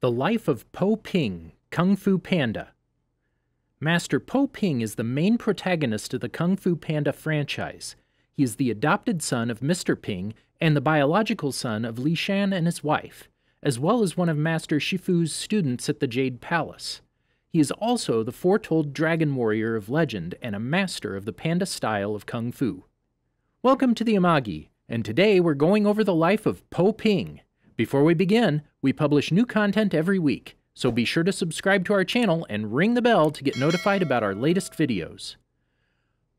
The Life of Po Ping, Kung Fu Panda. Master Po Ping is the main protagonist of the Kung Fu Panda franchise. He is the adopted son of Mr. Ping and the biological son of Li Shan and his wife, as well as one of Master Shifu's students at the Jade Palace. He is also the foretold dragon warrior of legend and a master of the panda style of Kung Fu. Welcome to the Amagi, and today we're going over the life of Po Ping. Before we begin, we publish new content every week, so be sure to subscribe to our channel and ring the bell to get notified about our latest videos.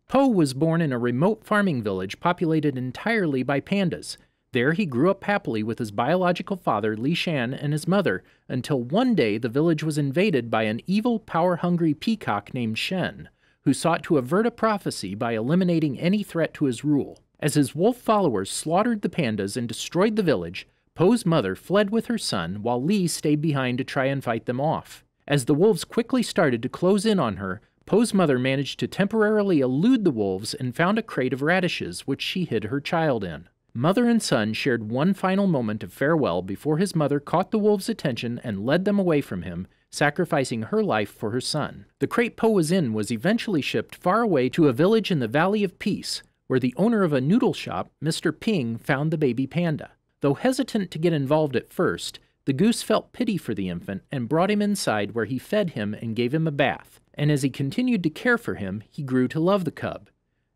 Po was born in a remote farming village populated entirely by pandas. There he grew up happily with his biological father Li Shan and his mother, until one day the village was invaded by an evil, power-hungry peacock named Shen, who sought to avert a prophecy by eliminating any threat to his rule. As his wolf followers slaughtered the pandas and destroyed the village, Po's mother fled with her son while Li stayed behind to try and fight them off. As the wolves quickly started to close in on her, Po's mother managed to temporarily elude the wolves and found a crate of radishes which she hid her child in. Mother and son shared one final moment of farewell before his mother caught the wolves' attention and led them away from him, sacrificing her life for her son. The crate Po was in was eventually shipped far away to a village in the Valley of Peace, where the owner of a noodle shop, Mr. Ping, found the baby panda. Though hesitant to get involved at first, the goose felt pity for the infant and brought him inside, where he fed him and gave him a bath, and as he continued to care for him, he grew to love the cub.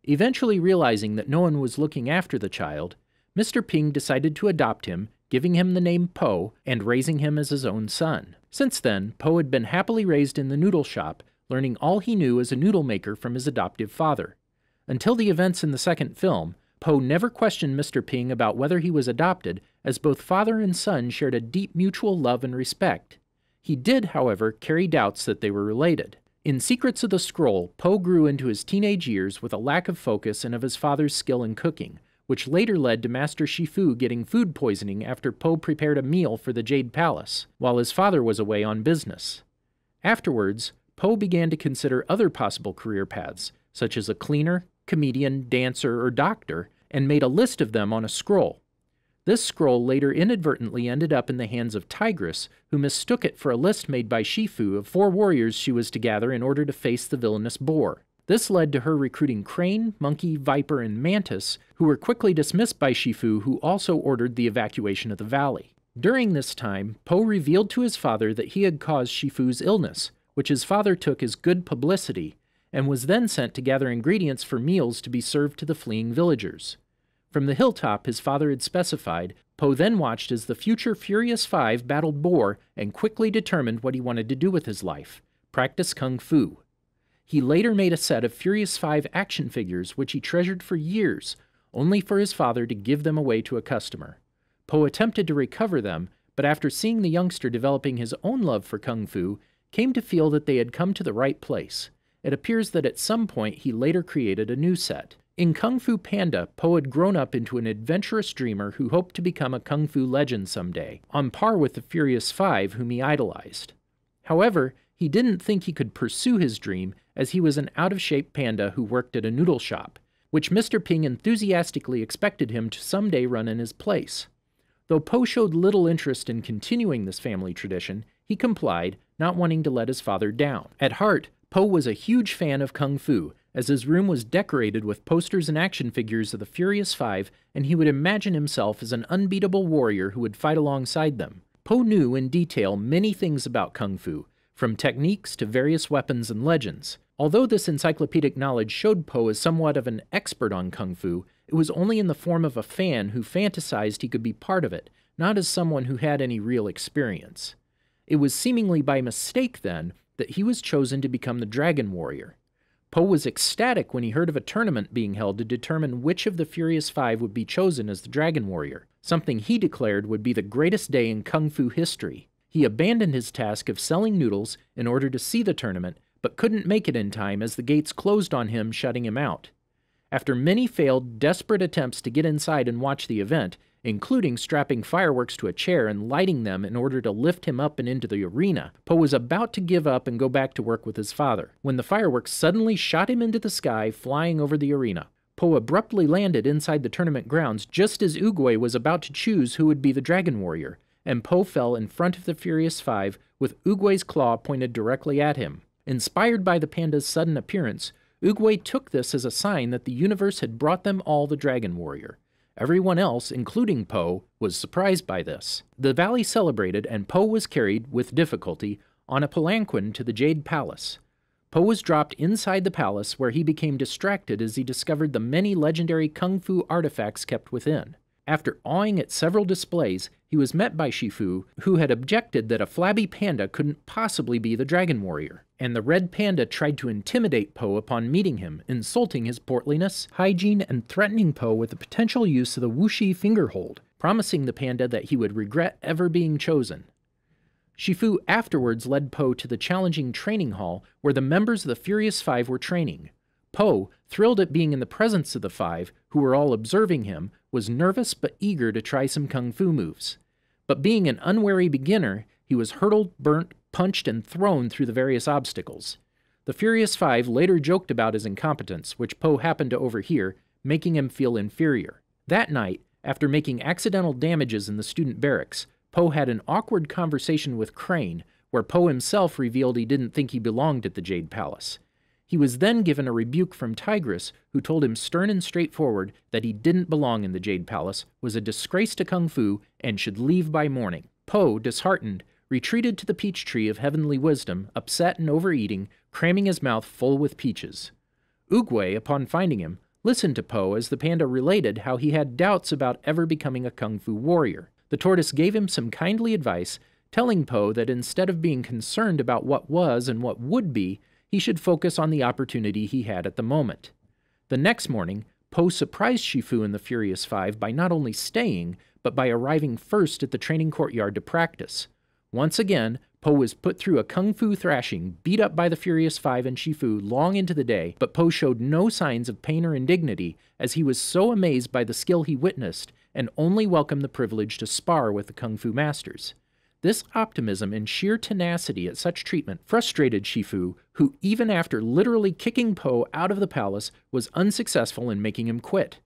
Eventually realizing that no one was looking after the child, Mr. Ping decided to adopt him, giving him the name Po and raising him as his own son. Since then, Po had been happily raised in the noodle shop, learning all he knew as a noodle maker from his adoptive father. Until the events in the second film, Po never questioned Mr. Ping about whether he was adopted, as both father and son shared a deep mutual love and respect. He did, however, carry doubts that they were related. In Secrets of the Scroll, Po grew into his teenage years with a lack of focus and of his father's skill in cooking, which later led to Master Shifu getting food poisoning after Po prepared a meal for the Jade Palace, while his father was away on business. Afterwards, Po began to consider other possible career paths, such as a cleaner, comedian, dancer, or doctor, and made a list of them on a scroll. This scroll later inadvertently ended up in the hands of Tigress, who mistook it for a list made by Shifu of 4 warriors she was to gather in order to face the villainous boar. This led to her recruiting Crane, Monkey, Viper, and Mantis, who were quickly dismissed by Shifu, who also ordered the evacuation of the valley. During this time, Po revealed to his father that he had caused Shifu's illness, which his father took as good publicity, and was then sent to gather ingredients for meals to be served to the fleeing villagers. From the hilltop his father had specified, Po then watched as the future Furious Five battled boar and quickly determined what he wanted to do with his life: practice Kung Fu. He later made a set of Furious Five action figures which he treasured for years, only for his father to give them away to a customer. Po attempted to recover them, but after seeing the youngster developing his own love for Kung Fu, came to feel that they had come to the right place. It appears that at some point he later created a new set. In Kung Fu Panda, Po had grown up into an adventurous dreamer who hoped to become a Kung Fu legend someday, on par with the Furious Five whom he idolized. However, he didn't think he could pursue his dream, as he was an out-of-shape panda who worked at a noodle shop, which Mr. Ping enthusiastically expected him to someday run in his place. Though Po showed little interest in continuing this family tradition, he complied, not wanting to let his father down. At heart, Po was a huge fan of Kung Fu, as his room was decorated with posters and action figures of the Furious Five, and he would imagine himself as an unbeatable warrior who would fight alongside them. Po knew in detail many things about Kung Fu, from techniques to various weapons and legends. Although this encyclopedic knowledge showed Po as somewhat of an expert on Kung Fu, it was only in the form of a fan who fantasized he could be part of it, not as someone who had any real experience. It was seemingly by mistake, then, that he was chosen to become the Dragon Warrior. Po was ecstatic when he heard of a tournament being held to determine which of the Furious Five would be chosen as the Dragon Warrior, something he declared would be the greatest day in Kung Fu history. He abandoned his task of selling noodles in order to see the tournament, but couldn't make it in time as the gates closed on him, shutting him out. After many failed, desperate attempts to get inside and watch the event, including strapping fireworks to a chair and lighting them in order to lift him up and into the arena, Po was about to give up and go back to work with his father, when the fireworks suddenly shot him into the sky, flying over the arena. Po abruptly landed inside the tournament grounds just as Oogway was about to choose who would be the Dragon Warrior, and Po fell in front of the Furious Five with Oogway's claw pointed directly at him. Inspired by the panda's sudden appearance, Oogway took this as a sign that the universe had brought them all the Dragon Warrior. Everyone else, including Po, was surprised by this. The valley celebrated, and Po was carried, with difficulty, on a palanquin to the Jade Palace. Po was dropped inside the palace, where he became distracted as he discovered the many legendary kung fu artifacts kept within. After awing at several displays, he was met by Shifu, who had objected that a flabby panda couldn't possibly be the Dragon Warrior, and the red panda tried to intimidate Po upon meeting him, insulting his portliness, hygiene, and threatening Po with the potential use of the Wuxi Finger Hold, promising the panda that he would regret ever being chosen. Shifu afterwards led Po to the challenging training hall where the members of the Furious Five were training. Po, thrilled at being in the presence of the five, who were all observing him, was nervous but eager to try some kung fu moves. But being an unwary beginner, he was hurtled, burnt, punched, and thrown through the various obstacles. The Furious Five later joked about his incompetence, which Po happened to overhear, making him feel inferior. That night, after making accidental damages in the student barracks, Po had an awkward conversation with Crane, where Po himself revealed he didn't think he belonged at the Jade Palace. He was then given a rebuke from Tigress, who told him stern and straightforward that he didn't belong in the Jade Palace, was a disgrace to kung fu, and should leave by morning. Po, disheartened, retreated to the peach tree of heavenly wisdom, upset and overeating, cramming his mouth full with peaches. Oogway, upon finding him, listened to Po as the panda related how he had doubts about ever becoming a kung fu warrior. The tortoise gave him some kindly advice, telling Po that instead of being concerned about what was and what would be, he should focus on the opportunity he had at the moment. The next morning, Po surprised Shifu and the Furious Five by not only staying, but by arriving first at the training courtyard to practice. Once again, Po was put through a kung fu thrashing, beat up by the Furious Five and Shifu long into the day, but Po showed no signs of pain or indignity, as he was so amazed by the skill he witnessed, and only welcomed the privilege to spar with the kung fu masters. This optimism and sheer tenacity at such treatment frustrated Shifu, who, even after literally kicking Po out of the palace, was unsuccessful in making him quit.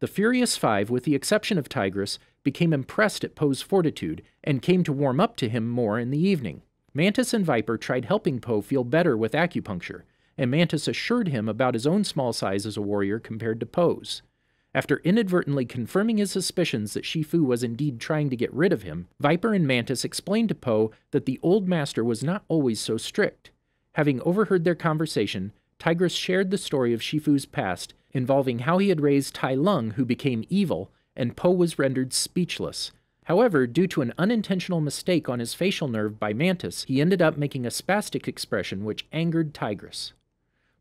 The Furious Five, with the exception of Tigress, became impressed at Po's fortitude and came to warm up to him more in the evening. Mantis and Viper tried helping Po feel better with acupuncture, and Mantis assured him about his own small size as a warrior compared to Po's. After inadvertently confirming his suspicions that Shifu was indeed trying to get rid of him, Viper and Mantis explained to Po that the old master was not always so strict. Having overheard their conversation, Tigress shared the story of Shifu's past, involving how he had raised Tai Lung, who became evil, and Po was rendered speechless. However, due to an unintentional mistake on his facial nerve by Mantis, he ended up making a spastic expression which angered Tigress.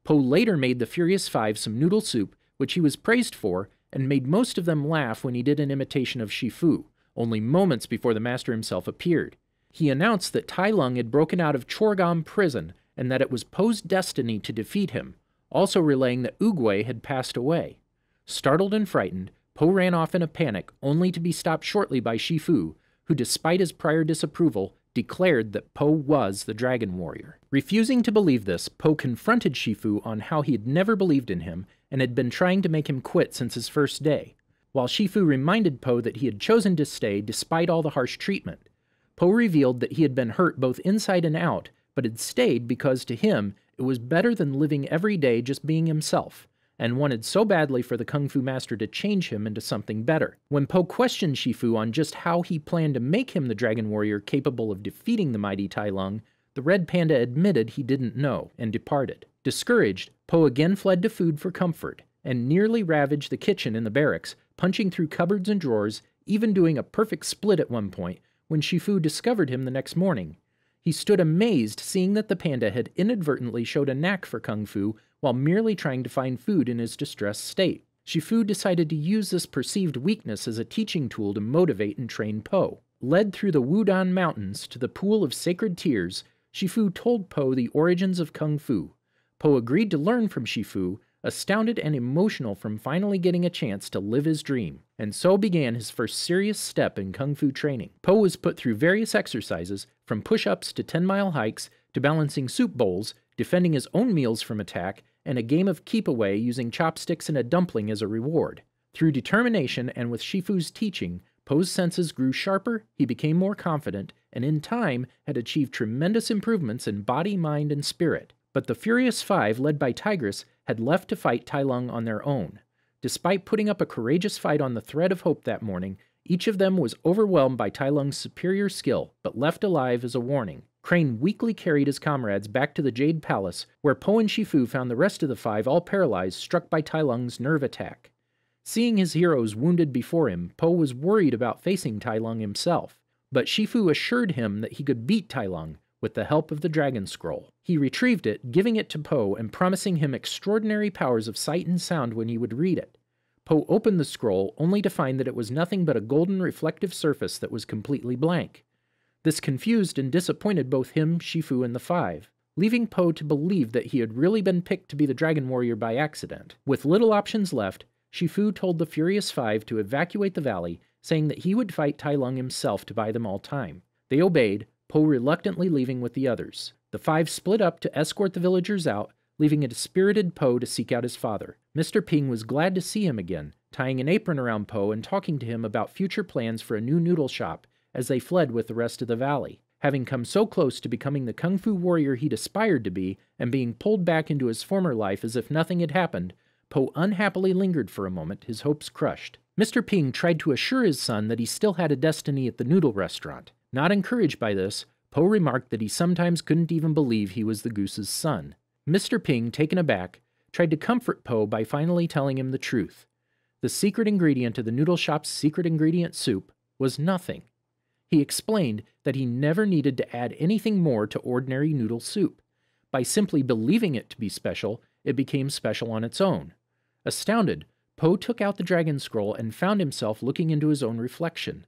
Po later made the Furious Five some noodle soup, which he was praised for, and made most of them laugh when he did an imitation of Shifu, only moments before the master himself appeared. He announced that Tai Lung had broken out of Chor-Gom prison and that it was Po's destiny to defeat him, also relaying that Oogway had passed away. Startled and frightened, Po ran off in a panic, only to be stopped shortly by Shifu, who, despite his prior disapproval, declared that Po was the Dragon Warrior. Refusing to believe this, Po confronted Shifu on how he had never believed in him and had been trying to make him quit since his first day, while Shifu reminded Po that he had chosen to stay despite all the harsh treatment. Po revealed that he had been hurt both inside and out, but had stayed because to him it was better than living every day just being himself, and wanted so badly for the Kung Fu Master to change him into something better. When Po questioned Shifu on just how he planned to make him the Dragon Warrior capable of defeating the mighty Tai Lung, the Red Panda admitted he didn't know, and departed. Discouraged, Po again fled to food for comfort, and nearly ravaged the kitchen in the barracks, punching through cupboards and drawers, even doing a perfect split at one point, when Shifu discovered him the next morning. He stood amazed, seeing that the panda had inadvertently showed a knack for kung fu while merely trying to find food in his distressed state. Shifu decided to use this perceived weakness as a teaching tool to motivate and train Po. Led through the Wudang Mountains to the Pool of Sacred Tears, Shifu told Po the origins of kung fu. Po agreed to learn from Shifu, astounded and emotional from finally getting a chance to live his dream, and so began his first serious step in kung fu training. Po was put through various exercises, from push-ups to 10-mile hikes, to balancing soup bowls, defending his own meals from attack, and a game of keep-away using chopsticks and a dumpling as a reward. Through determination and with Shifu's teaching, Po's senses grew sharper, he became more confident, and in time had achieved tremendous improvements in body, mind, and spirit. But the Furious Five, led by Tigress, had left to fight Tai Lung on their own. Despite putting up a courageous fight on the thread of hope that morning, each of them was overwhelmed by Tai Lung's superior skill, but left alive as a warning. Crane weakly carried his comrades back to the Jade Palace, where Po and Shifu found the rest of the five all paralyzed, struck by Tai Lung's nerve attack. Seeing his heroes wounded before him, Po was worried about facing Tai Lung himself, but Shifu assured him that he could beat Tai Lung with the help of the Dragon Scroll. He retrieved it, giving it to Po and promising him extraordinary powers of sight and sound when he would read it. Po opened the scroll, only to find that it was nothing but a golden reflective surface that was completely blank. This confused and disappointed both him, Shifu, and the five, leaving Po to believe that he had really been picked to be the Dragon Warrior by accident. With little options left, Shifu told the Furious Five to evacuate the valley, saying that he would fight Tai Lung himself to buy them all time. They obeyed, Po reluctantly leaving with the others. The five split up to escort the villagers out, leaving a dispirited Po to seek out his father. Mr. Ping was glad to see him again, tying an apron around Po and talking to him about future plans for a new noodle shop as they fled with the rest of the valley. Having come so close to becoming the Kung Fu warrior he'd aspired to be and being pulled back into his former life as if nothing had happened, Po unhappily lingered for a moment, his hopes crushed. Mr. Ping tried to assure his son that he still had a destiny at the noodle restaurant. Not encouraged by this, Po remarked that he sometimes couldn't even believe he was the goose's son. Mr. Ping, taken aback, tried to comfort Po by finally telling him the truth. The secret ingredient of the noodle shop's secret ingredient soup was nothing. He explained that he never needed to add anything more to ordinary noodle soup. By simply believing it to be special, it became special on its own. Astounded, Po took out the Dragon Scroll and found himself looking into his own reflection.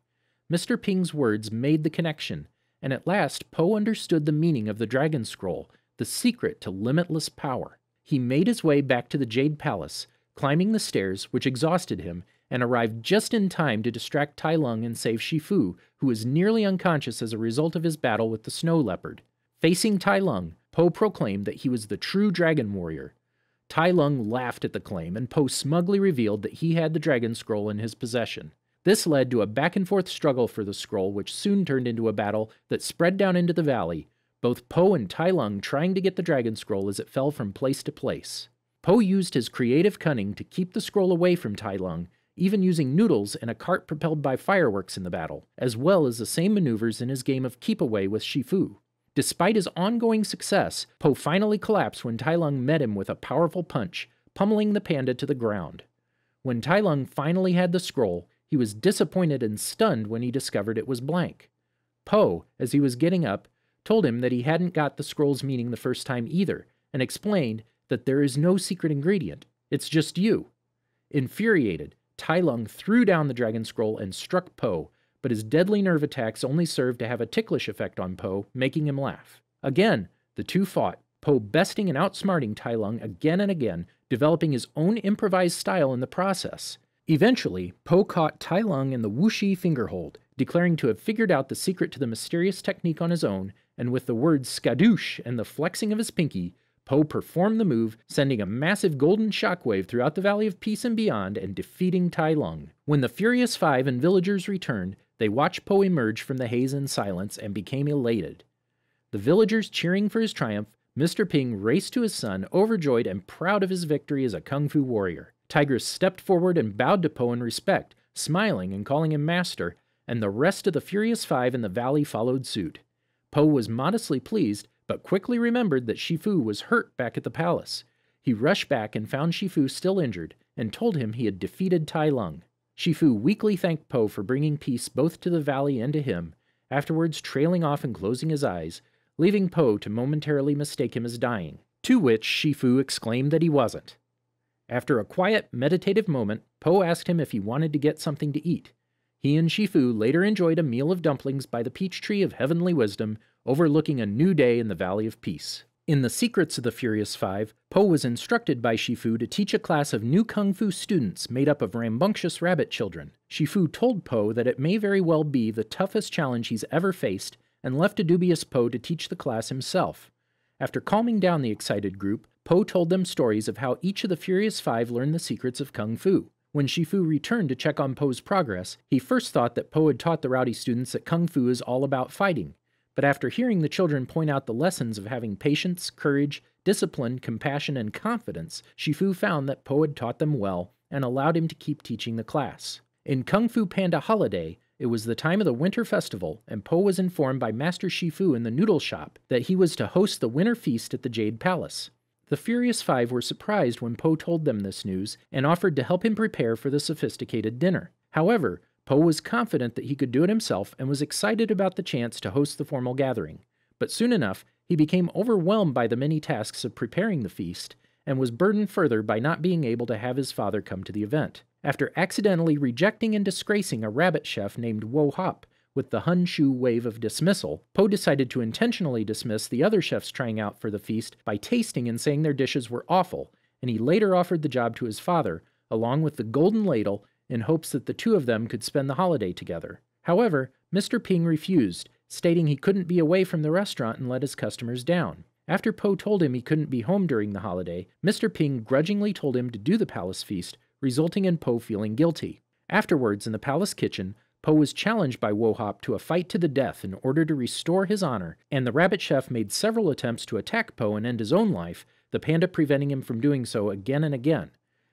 Mr. Ping's words made the connection, and at last Po understood the meaning of the Dragon Scroll, the secret to limitless power. He made his way back to the Jade Palace, climbing the stairs, which exhausted him, and arrived just in time to distract Tai Lung and save Shifu, who was nearly unconscious as a result of his battle with the snow leopard. Facing Tai Lung, Po proclaimed that he was the true Dragon Warrior. Tai Lung laughed at the claim, and Po smugly revealed that he had the Dragon Scroll in his possession. This led to a back-and-forth struggle for the scroll, which soon turned into a battle that spread down into the valley, both Po and Tai Lung trying to get the Dragon Scroll as it fell from place to place. Po used his creative cunning to keep the scroll away from Tai Lung, even using noodles and a cart propelled by fireworks in the battle, as well as the same maneuvers in his game of keep-away with Shifu. Despite his ongoing success, Po finally collapsed when Tai Lung met him with a powerful punch, pummeling the panda to the ground. When Tai Lung finally had the scroll, he was disappointed and stunned when he discovered it was blank. Po, as he was getting up, told him that he hadn't got the scroll's meaning the first time either, and explained that there is no secret ingredient, it's just you. Infuriated, Tai Lung threw down the Dragon Scroll and struck Po, but his deadly nerve attacks only served to have a ticklish effect on Po, making him laugh. Again, the two fought, Po besting and outsmarting Tai Lung again and again, developing his own improvised style in the process. Eventually, Po caught Tai Lung in the Wuxi Finger Hold, declaring to have figured out the secret to the mysterious technique on his own, and with the words skadoosh and the flexing of his pinky, Po performed the move, sending a massive golden shockwave throughout the Valley of Peace and beyond and defeating Tai Lung. When the Furious Five and villagers returned, they watched Po emerge from the haze in silence and became elated. The villagers cheering for his triumph, Mr. Ping raced to his son, overjoyed and proud of his victory as a Kung Fu warrior. Tigress stepped forward and bowed to Po in respect, smiling and calling him master, and the rest of the Furious Five in the valley followed suit. Po was modestly pleased, but quickly remembered that Shifu was hurt back at the palace. He rushed back and found Shifu still injured, and told him he had defeated Tai Lung. Shifu weakly thanked Po for bringing peace both to the valley and to him, afterwards trailing off and closing his eyes, leaving Po to momentarily mistake him as dying, to which Shifu exclaimed that he wasn't. After a quiet, meditative moment, Po asked him if he wanted to get something to eat. He and Shifu later enjoyed a meal of dumplings by the peach tree of heavenly wisdom, overlooking a new day in the Valley of Peace. In The Secrets of the Furious Five, Po was instructed by Shifu to teach a class of new Kung Fu students made up of rambunctious rabbit children. Shifu told Po that it may very well be the toughest challenge he's ever faced, and left a dubious Po to teach the class himself. After calming down the excited group, Po told them stories of how each of the Furious Five learned the secrets of Kung Fu. When Shifu returned to check on Po's progress, he first thought that Po had taught the rowdy students that Kung Fu is all about fighting, but after hearing the children point out the lessons of having patience, courage, discipline, compassion, and confidence, Shifu found that Po had taught them well and allowed him to keep teaching the class. In Kung Fu Panda Holiday, it was the time of the Winter Festival, and Po was informed by Master Shifu in the noodle shop that he was to host the Winter Feast at the Jade Palace. The Furious Five were surprised when Po told them this news and offered to help him prepare for the sophisticated dinner. However, Po was confident that he could do it himself and was excited about the chance to host the formal gathering. But soon enough, he became overwhelmed by the many tasks of preparing the feast and was burdened further by not being able to have his father come to the event. After accidentally rejecting and disgracing a rabbit chef named Wo Hop with the Hun Shu wave of dismissal, Po decided to intentionally dismiss the other chefs trying out for the feast by tasting and saying their dishes were awful, and he later offered the job to his father, along with the golden ladle, in hopes that the two of them could spend the holiday together. However, Mr. Ping refused, stating he couldn't be away from the restaurant and let his customers down. After Po told him he couldn't be home during the holiday, Mr. Ping grudgingly told him to do the palace feast, resulting in Po feeling guilty. Afterwards, in the palace kitchen, Po was challenged by Wo Hop to a fight to the death in order to restore his honor, and the rabbit chef made several attempts to attack Po and end his own life, the panda preventing him from doing so again and again.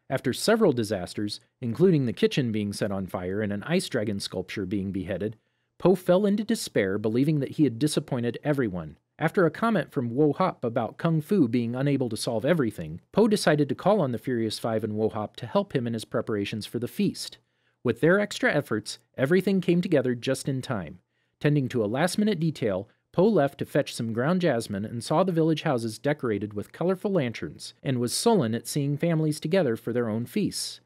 After several disasters, including the kitchen being set on fire and an ice dragon sculpture being beheaded, Po fell into despair, believing that he had disappointed everyone. After a comment from Wo Hop about Kung Fu being unable to solve everything, Po decided to call on the Furious Five and Wo Hop to help him in his preparations for the feast. With their extra efforts, everything came together just in time. Tending to a last-minute detail, Po left to fetch some ground jasmine and saw the village houses decorated with colorful lanterns, and was sullen at seeing families together for their own feasts.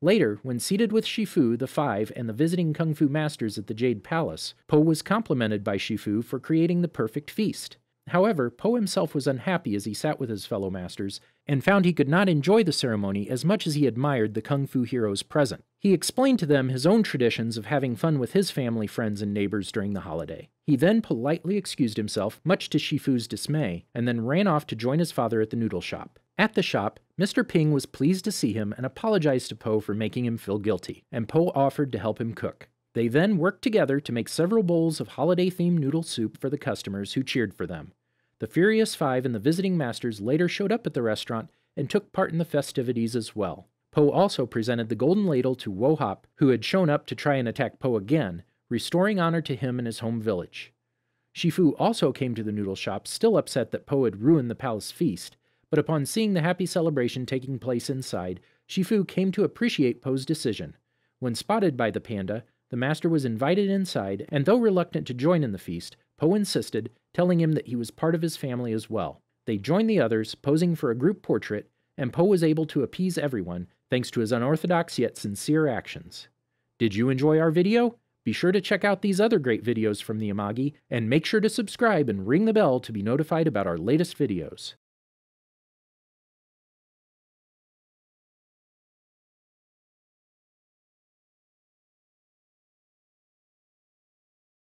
Later, when seated with Shifu, the Five, and the visiting Kung Fu masters at the Jade Palace, Po was complimented by Shifu for creating the perfect feast. However, Po himself was unhappy as he sat with his fellow masters, and found he could not enjoy the ceremony as much as he admired the Kung Fu heroes present. He explained to them his own traditions of having fun with his family, friends, and neighbors during the holiday. He then politely excused himself, much to Shifu's dismay, and then ran off to join his father at the noodle shop. At the shop, Mr. Ping was pleased to see him and apologized to Po for making him feel guilty, and Po offered to help him cook. They then worked together to make several bowls of holiday-themed noodle soup for the customers who cheered for them. The Furious Five and the visiting masters later showed up at the restaurant and took part in the festivities as well. Po also presented the golden ladle to Wo Hop, who had shown up to try and attack Po again, restoring honor to him in his home village. Shifu also came to the noodle shop, still upset that Po had ruined the palace feast, but upon seeing the happy celebration taking place inside, Shifu came to appreciate Po's decision. When spotted by the panda, the master was invited inside, and though reluctant to join in the feast, Po insisted, telling him that he was part of his family as well. They joined the others, posing for a group portrait, and Po was able to appease everyone, thanks to his unorthodox yet sincere actions. Did you enjoy our video? Be sure to check out these other great videos from the Amagi, and make sure to subscribe and ring the bell to be notified about our latest videos.